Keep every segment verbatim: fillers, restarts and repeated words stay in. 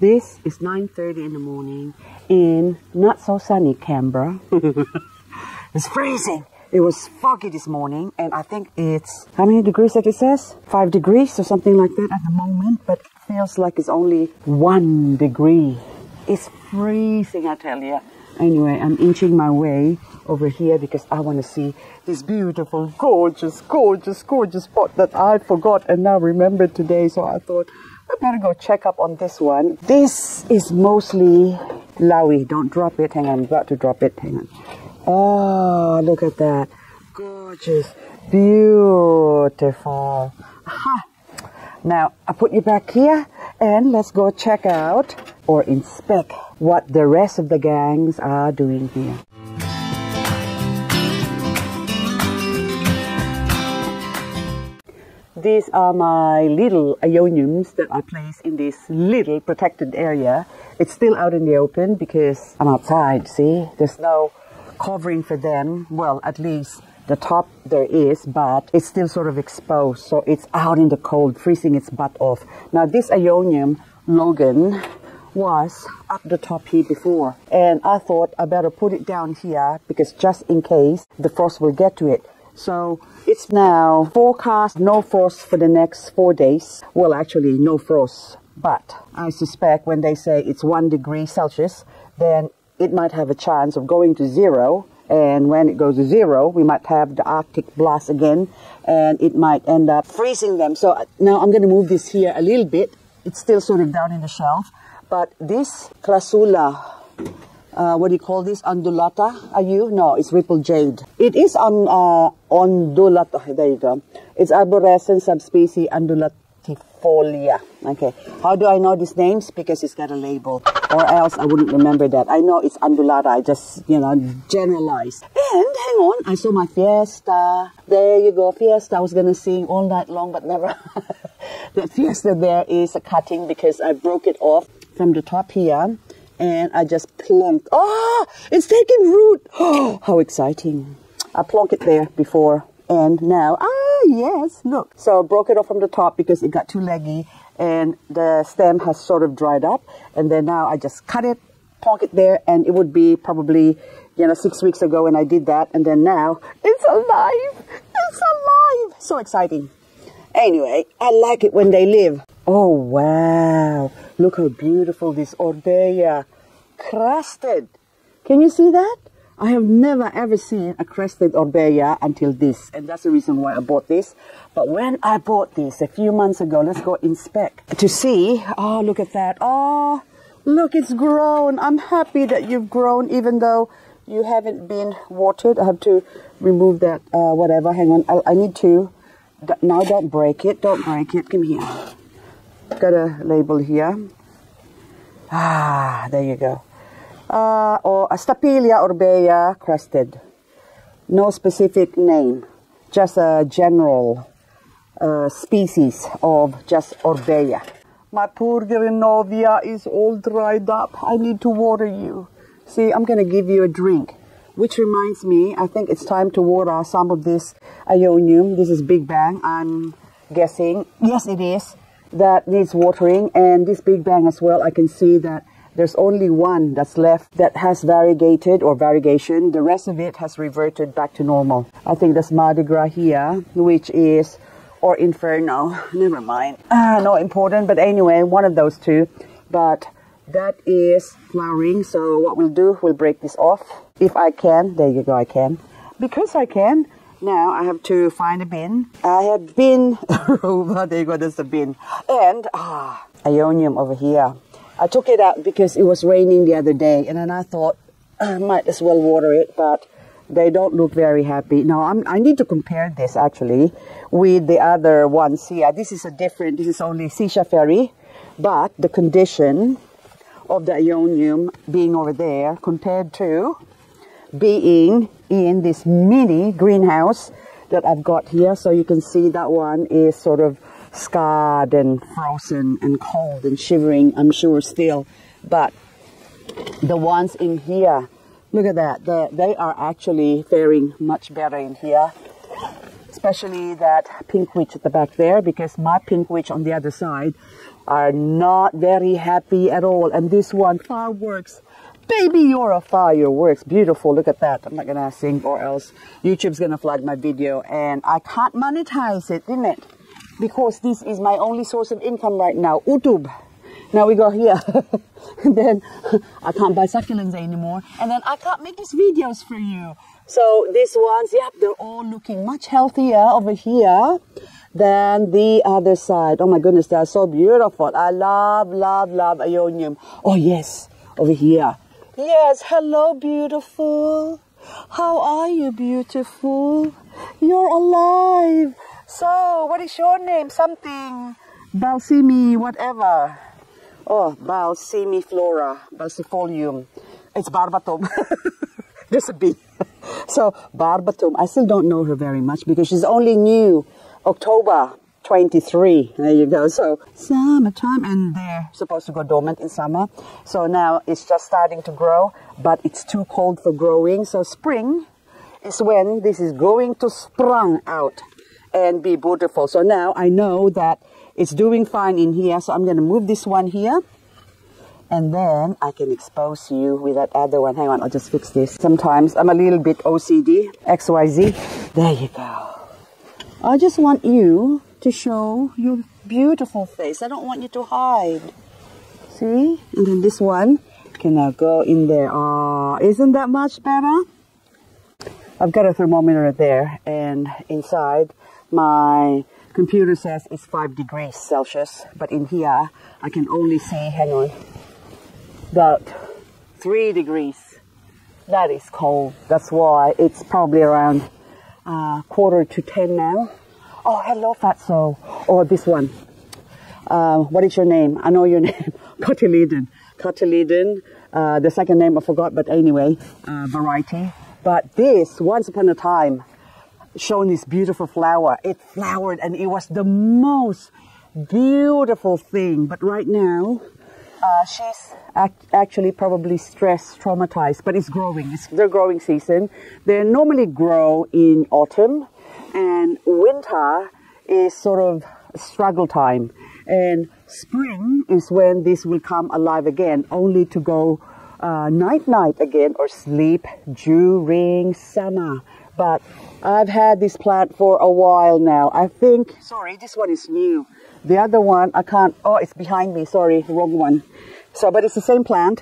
This is nine thirty in the morning in not so sunny Canberra. It's freezing. It was foggy this morning, and I think it's, how many degrees that it says? Five degrees or something like that at the moment, but it feels like it's only one degree. It's freezing, I tell you. Anyway, I'm inching my way over here because I want to see this beautiful, gorgeous, gorgeous, gorgeous spot that I forgot and now remembered today, so I thought, I better go check up on this one. This is mostly Laui. Don't drop it. Hang on, I'm about to drop it. Hang on. Oh, look at that. Gorgeous. Beautiful. Aha. Now, I put you back here and let's go check out or inspect what the rest of the gangs are doing here. These are my little Aeoniums that I place in this little protected area. It's still out in the open because I'm outside, see? There's no covering for them. Well, at least the top there is, but it's still sort of exposed, so it's out in the cold, freezing its butt off. Now, this Aeonium, Logan, was up the top here before, and I thought I better put it down here because just in case the frost will get to it. So it's now forecast no frost for the next four days. Well, actually, no frost, but I suspect when they say it's one degree Celsius, then it might have a chance of going to zero, and when it goes to zero, we might have the Arctic blast again, and it might end up freezing them. So now I'm going to move this here a little bit. It's still sort of down in the shelf, but this Klasula, Uh, what do you call this? Undulata? Are you? No, it's ripple jade. It is on uh, undulata. There you go. It's arborescent subspecies undulatifolia. Okay. How do I know these names? Because it's got a label, or else I wouldn't remember that. I know it's undulata. I just, you know, generalized. And hang on, I saw my fiesta. There you go, fiesta. I was gonna sing all night long, but never. That fiesta there is a cutting because I broke it off from the top here. And I just plonked. Oh, it's taking root. Oh, how exciting. I plonked it there before and now. Ah, yes, look. So I broke it off from the top because it got too leggy and the stem has sort of dried up. And then now I just cut it, plonk it there, and it would be probably, you know, six weeks ago when I did that. And then now it's alive. It's alive. So exciting. Anyway, I like it when they live. Oh, wow. Look how beautiful this Orbea crested. Can you see that? I have never ever seen a crested Orbea until this, and that's the reason why I bought this. But when I bought this a few months ago, let's go inspect to see. Oh, look at that. Oh, look, it's grown. I'm happy that you've grown even though you haven't been watered. I have to remove that, uh, whatever. Hang on. I, I need to. Now don't break it. Don't break it. Come here. Got a label here. Ah, there you go. Uh, or Astapelia Orbea crested. No specific name, just a general uh, species of just Orbea. My poor Grinovia is all dried up. I need to water you. See, I'm going to give you a drink. Which reminds me, I think it's time to water some of this Ionium. This is Big Bang, I'm guessing. Yes, it is. That needs watering, and this Big Bang as well. I can see that there's only one that's left that has variegated or variegation. The rest of it has reverted back to normal. I think that's Mardi Gras here, which is, or inferno, never mind. Ah, not important, but anyway, one of those two. But that is flowering, so what we'll do, we'll break this off. If I can, there you go, I can. Because I can. Now I have to find a bin. I have bin over. There you go, there's a bin. And, ah, Ionium over here. I took it out because it was raining the other day, and then I thought, I might as well water it, but they don't look very happy. Now, I'm, I need to compare this, actually, with the other ones here. This is a different, this is only Seisha Ferry, but the condition of the Ionium being over there compared to being in this mini greenhouse that I've got here. So you can see that one is sort of scarred and frozen and cold and shivering, I'm sure, still. But the ones in here, look at that, the, they are actually faring much better in here, especially that pink witch at the back there, because my pink witch on the other side are not very happy at all. And this one, fireworks. Baby, you're a fireworks. Beautiful. Look at that. I'm not going to sing or else YouTube's going to flag my video. And I can't monetize it, isn't it? Because this is my only source of income right now. YouTube. Now we go here. And then I can't buy succulents anymore. And then I can't make these videos for you. So these ones, yep, they're all looking much healthier over here than the other side. Oh my goodness, they are so beautiful. I love, love, love Aeonium. Oh yes, over here. Yes, hello beautiful. How are you beautiful? You're alive. So, what is your name? Something. Balsimi, whatever. Oh, Balsimi flora, Balsifolium. It's Barbatum. Just a bee. So, Barbatum, I still don't know her very much because she's only new October twenty-three. There you go. So, summertime, and they're supposed to go dormant in summer. So now it's just starting to grow, but it's too cold for growing. So spring is when this is going to sprung out and be beautiful. So now I know that it's doing fine in here. So I'm going to move this one here. And then I can expose you with that other one. Hang on, I'll just fix this. Sometimes I'm a little bit O C D, X Y Z. There you go. I just want you to show your beautiful face. I don't want you to hide. See? And then this one can now go in there. Ah, isn't that much better? I've got a thermometer there, and inside my computer says it's five degrees Celsius, but in here I can only see, hang on, about three degrees. That is cold. That's why it's probably around uh, quarter to ten now. Oh, hello Fatso. Or this one. Uh, what is your name? I know your name. Cotyledon. Cotyledon. Uh, the second name I forgot, but anyway, uh, variety. But this, once upon a time, shown this beautiful flower. It flowered and it was the most beautiful thing. But right now, Uh, she's act actually probably stressed, traumatized, but it's growing. It's their growing season. They normally grow in autumn, and winter is sort of struggle time. And spring is when this will come alive again, only to go night-night uh, again or sleep during summer. But I've had this plant for a while now. I think, sorry, this one is new. The other one, I can't, oh, it's behind me, sorry, wrong one. So, but it's the same plant.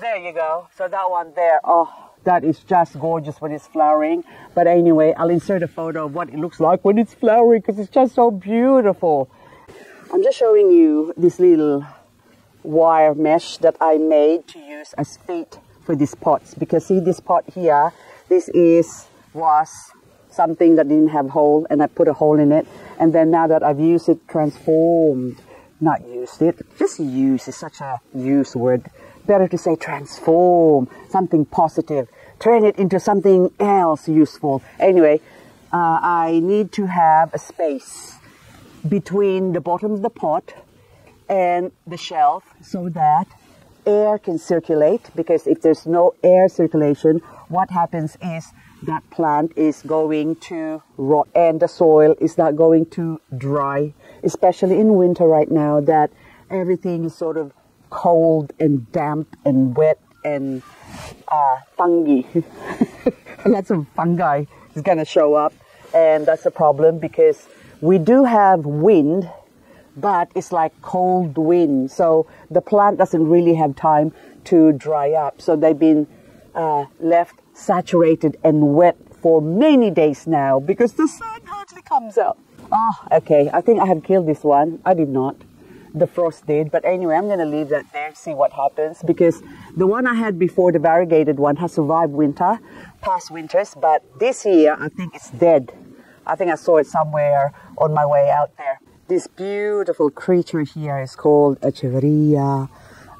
There you go. So that one there, oh, that is just gorgeous when it's flowering. But anyway, I'll insert a photo of what it looks like when it's flowering because it's just so beautiful. I'm just showing you this little wire mesh that I made to use as feet for these pots. Because see this pot here, this is, was something that didn't have a hole, and I put a hole in it. And then now that I've used it, transformed, not used it, just use is such a use word. Better to say transform, something positive. Turn it into something else useful. Anyway, uh, I need to have a space between the bottom of the pot and the shelf so that air can circulate, because if there's no air circulation, what happens is that plant is going to rot and the soil is not going to dry, especially in winter right now that everything is sort of cold and damp and wet and uh, fungi. Lots of fungi is going to show up, and that's a problem because we do have wind, but it's like cold wind, so the plant doesn't really have time to dry up. So they've been uh, left saturated and wet for many days now because the sun hardly comes out. Ah, oh, okay, I think I have killed this one. I did not. The frost did, but anyway, I'm going to leave that there, see what happens, because the one I had before, the variegated one, has survived winter, past winters, but this year I think it's dead. I think I saw it somewhere on my way out there. This beautiful creature here is called Echeveria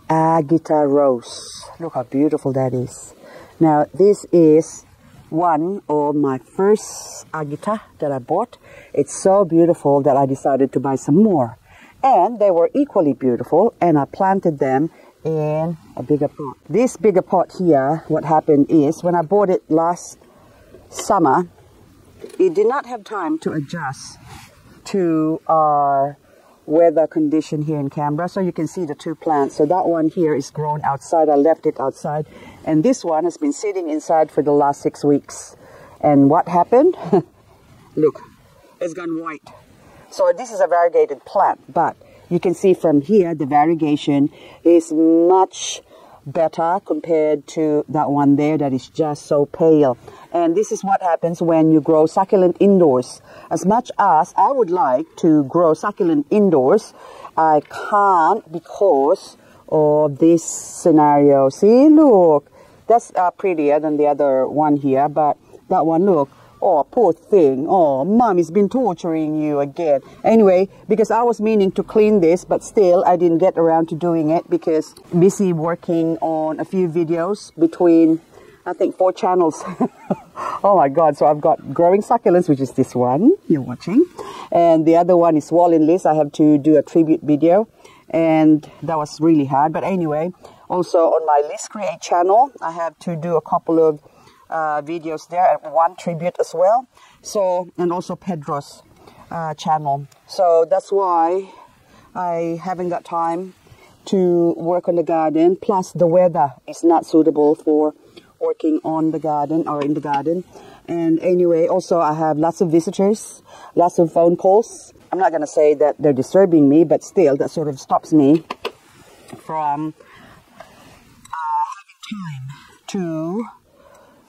Agita Rose. Look how beautiful that is. Now, this is one of my first Agita that I bought. It's so beautiful that I decided to buy some more. And they were equally beautiful, and I planted them in a bigger pot. This bigger pot here, what happened is, when I bought it last summer, it did not have time to adjust to our weather condition here in Canberra. So you can see the two plants. So that one here is grown outside. I left it outside. And this one has been sitting inside for the last six weeks. And what happened? Look, it's gone white. So this is a variegated plant, but you can see from here the variegation is much better compared to that one there that is just so pale. And this is what happens when you grow succulent indoors. As much as I would like to grow succulent indoors, I can't because of this scenario. See, look, that's uh, prettier than the other one here, but that one, look, oh, poor thing. Oh, mommy's been torturing you again. Anyway, because I was meaning to clean this, but still I didn't get around to doing it because busy working on a few videos between, I think, four channels. Oh my God. So I've got Growing Succulents, which is this one you're watching. And the other one is Wall in List. I have to do a tribute video. And that was really hard. But anyway, also on my Liz Kreate channel, I have to do a couple of Uh, videos there, and one tribute as well. So, and also Pedro's uh, channel. So that's why I haven't got time to work on the garden. Plus the weather is not suitable for working on the garden or in the garden. And anyway, also I have lots of visitors, lots of phone calls. I'm not going to say that they're disturbing me, but still that sort of stops me from uh, having time to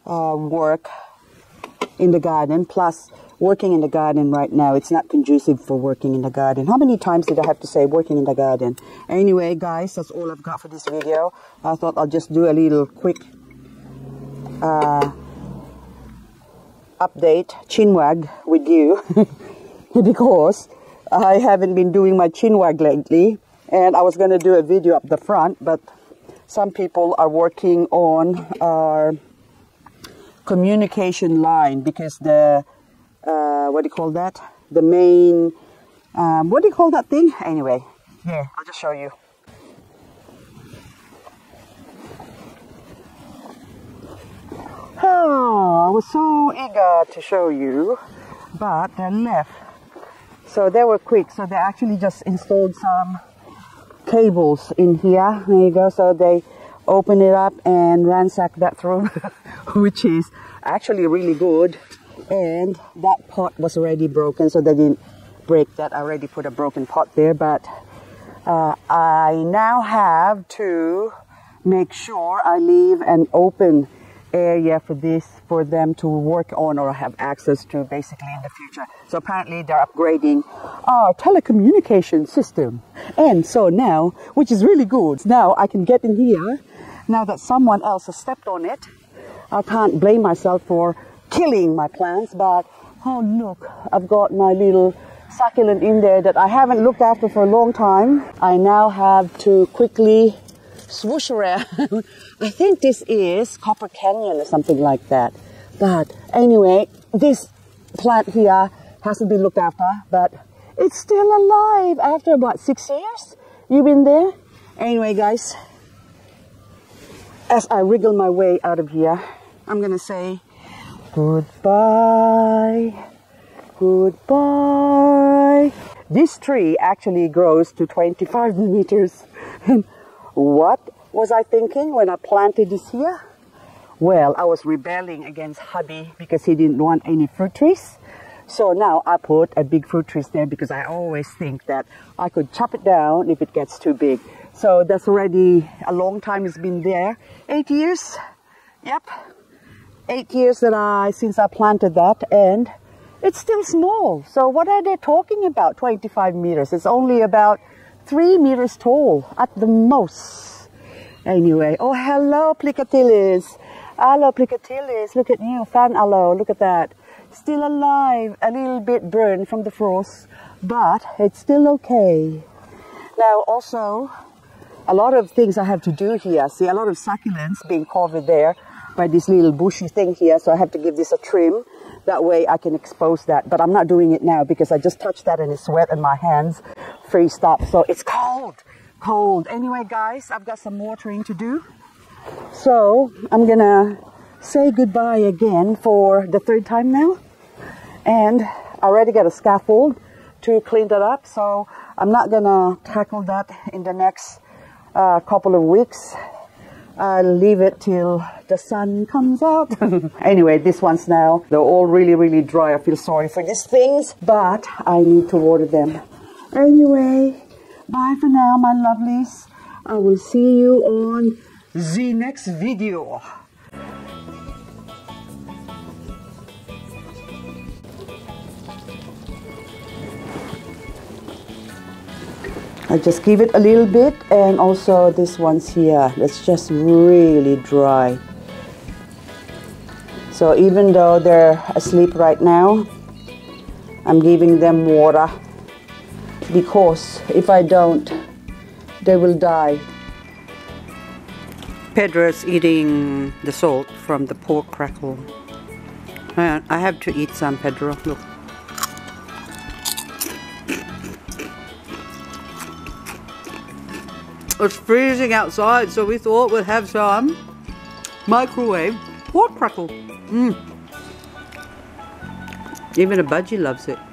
Uh, work in the garden. Plus working in the garden right now, it's not conducive for working in the garden. How many times did I have to say working in the garden? Anyway guys, that's all I've got for this video. I thought I'll just do a little quick uh, update chinwag with you because I haven't been doing my chinwag lately, and I was going to do a video up the front, but some people are working on our communication line because the uh, what do you call that? The main um, what do you call that thing? Anyway, yeah, I'll just show you. Oh, I was so eager to show you, but they left. So they were quick. So they actually just installed some cables in here. There you go. So they open it up and ransack that room, which is actually really good. And that pot was already broken, so they didn't break that. I already put a broken pot there, but uh, I now have to make sure I leave an open area for this, for them to work on or have access to basically in the future. So apparently they're upgrading our telecommunication system. And so now, which is really good, now I can get in here. Now that someone else has stepped on it, I can't blame myself for killing my plants, but oh look, I've got my little succulent in there that I haven't looked after for a long time. I now have to quickly swoosh around. I think this is Copper Canyon or something like that. But anyway, this plant here hasn't been looked after, but it's still alive after about six years. You've been there? Anyway, guys, as I wriggle my way out of here, I'm going to say goodbye. Goodbye. This tree actually grows to twenty-five meters. What was I thinking when I planted this here? Well, I was rebelling against hubby because he didn't want any fruit trees. So now I put a big fruit tree there because I always think that I could chop it down if it gets too big. So that's already a long time it's been there. Eight years. Yep. Eight years that I since I planted that, and it's still small. So what are they talking about? twenty-five meters. It's only about three meters tall at the most. Anyway, oh hello Plicatilis. Hello Plicatilis, look at you, fan aloe, look at that. Still alive, a little bit burned from the frost, but it's still okay. Now also, a lot of things I have to do here. See, a lot of succulents being covered there by this little bushy thing here, so I have to give this a trim. That way I can expose that, but I'm not doing it now because I just touched that and it's wet and my hands freezed up. So it's cold, cold. Anyway, guys, I've got some watering to do. So I'm gonna say goodbye again for the third time now. And I already got a scaffold to clean that up. So I'm not gonna tackle that in the next uh, couple of weeks. I'll leave it till the sun comes out. Anyway, these ones now, they're all really, really dry. I feel sorry for these things, but I need to water them. Anyway, bye for now, my lovelies. I will see you on the next video. I just give it a little bit, and also this one's here. It's just really dry. So even though they're asleep right now, I'm giving them water, because if I don't, they will die. Pedro's eating the salt from the pork crackle. I have to eat some, Pedro. Look. It's freezing outside, so we thought we'd have some microwave pork crackle. Mm. Even a budgie loves it.